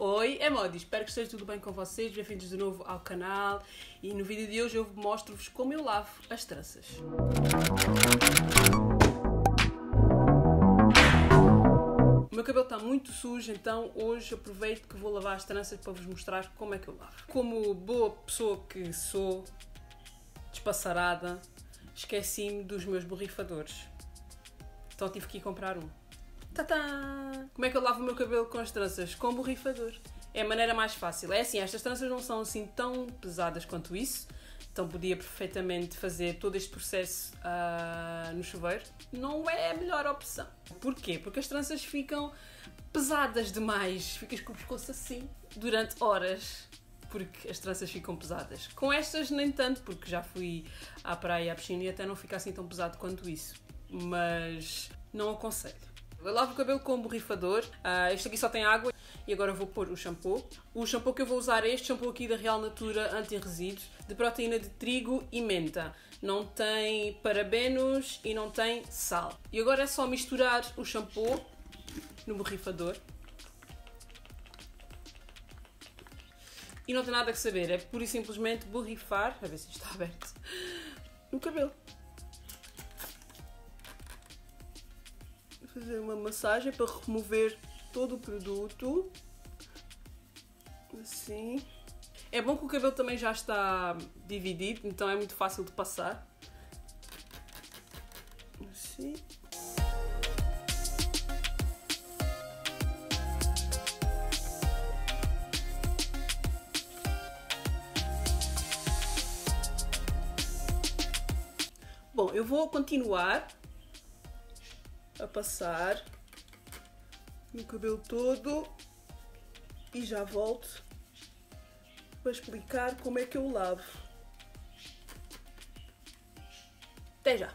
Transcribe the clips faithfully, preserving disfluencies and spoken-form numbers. Oi, é Modi, espero que esteja tudo bem com vocês, bem-vindos de novo ao canal e no vídeo de hoje eu mostro-vos como eu lavo as tranças. O meu cabelo está muito sujo, então hoje aproveito que vou lavar as tranças para vos mostrar como é que eu lavo. Como boa pessoa que sou, despassarada, esqueci-me dos meus borrifadores, então tive que ir comprar um. Tadã! Como é que eu lavo o meu cabelo com as tranças? Com o borrifador. É a maneira mais fácil. É assim, estas tranças não são assim tão pesadas quanto isso, então podia perfeitamente fazer todo este processo uh, no chuveiro. Não é a melhor opção. Porquê? Porque as tranças ficam pesadas demais. Ficas com o pescoço assim durante horas, porque as tranças ficam pesadas. Com estas nem tanto, porque já fui à praia e à piscina e até não fica assim tão pesado quanto isso. Mas não aconselho. Eu lavo o cabelo com um borrifador, uh, este aqui só tem água e agora vou pôr o shampoo. O shampoo que eu vou usar é este shampoo aqui da Real Natura anti-resíduos, de proteína de trigo e menta. Não tem parabenos e não tem sal. E agora é só misturar o shampoo no borrifador. E não tem nada que saber, é pura e simplesmente borrifar, a ver se está aberto, no cabelo. Fazer uma massagem para remover todo o produto, assim. É bom que o cabelo também já está dividido, então é muito fácil de passar, assim. Bom, eu vou continuar a passar no cabelo todo e já volto para explicar como é que eu lavo. Até já!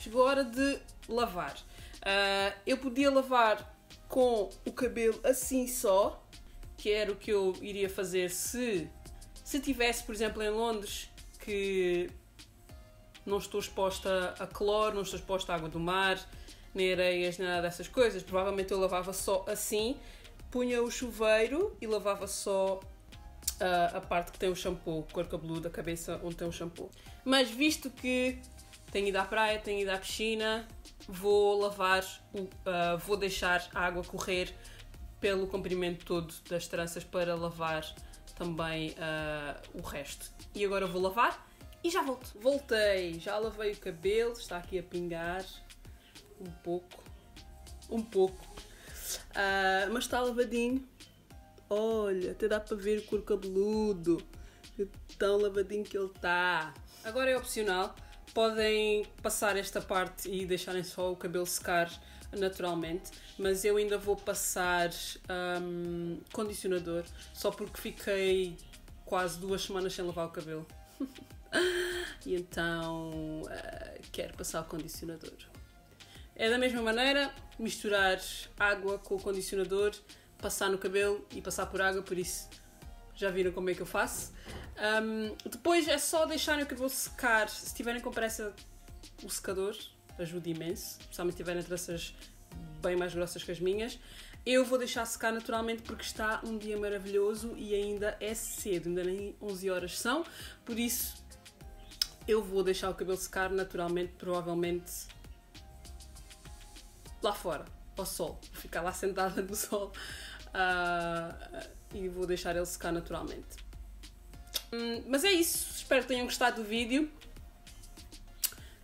Chegou a hora de lavar. Uh, eu podia lavar com o cabelo assim só, que era o que eu iria fazer se, se tivesse, por exemplo, em Londres, que não estou exposta a cloro, não estou exposta à água do mar, nem areias, nem nada dessas coisas. Provavelmente eu lavava só assim, punha o chuveiro e lavava só a, a parte que tem o shampoo, o couro cabeludo, a cabeça onde tem o shampoo. Mas visto que tenho ido à praia, tenho ido à piscina, vou lavar, o, uh, vou deixar a água correr pelo comprimento todo das tranças para lavar também uh, o resto. E agora vou lavar e já volto. Voltei, já lavei o cabelo, está aqui a pingar. Um pouco, um pouco, uh, mas está lavadinho. Olha, até dá para ver o couro cabeludo, tão lavadinho que ele está. Agora é opcional, podem passar esta parte e deixarem só o cabelo secar naturalmente, mas eu ainda vou passar um, condicionador, só porque fiquei quase duas semanas sem lavar o cabelo. E então uh, quero passar o condicionador. É da mesma maneira, misturar água com o condicionador, passar no cabelo e passar por água, por isso já viram como é que eu faço. Um, depois é só deixarem o cabelo secar. Se tiverem com pressa, o secador ajuda imenso, principalmente se tiverem tranças bem mais grossas que as minhas. Eu vou deixar secar naturalmente porque está um dia maravilhoso e ainda é cedo, ainda nem onze horas são, por isso eu vou deixar o cabelo secar naturalmente, provavelmente lá fora, ao sol. Vou ficar lá sentada no sol uh, e vou deixar ele secar naturalmente. Hum, mas é isso, espero que tenham gostado do vídeo.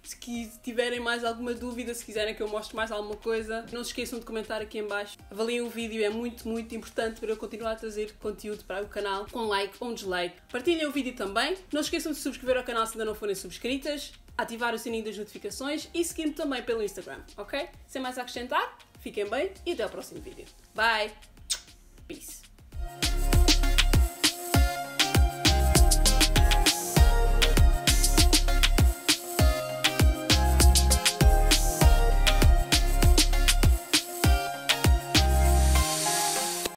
Se tiverem mais alguma dúvida, se quiserem que eu mostre mais alguma coisa, não se esqueçam de comentar aqui em baixo. Avaliem o vídeo, é muito, muito importante para eu continuar a trazer conteúdo para o canal, com like ou um dislike. Partilhem o vídeo também. Não se esqueçam de subscrever ao canal se ainda não forem subscritas, ativar o sininho das notificações e seguir-me também pelo Instagram, ok? Sem mais a acrescentar, fiquem bem e até ao próximo vídeo. Bye! Peace!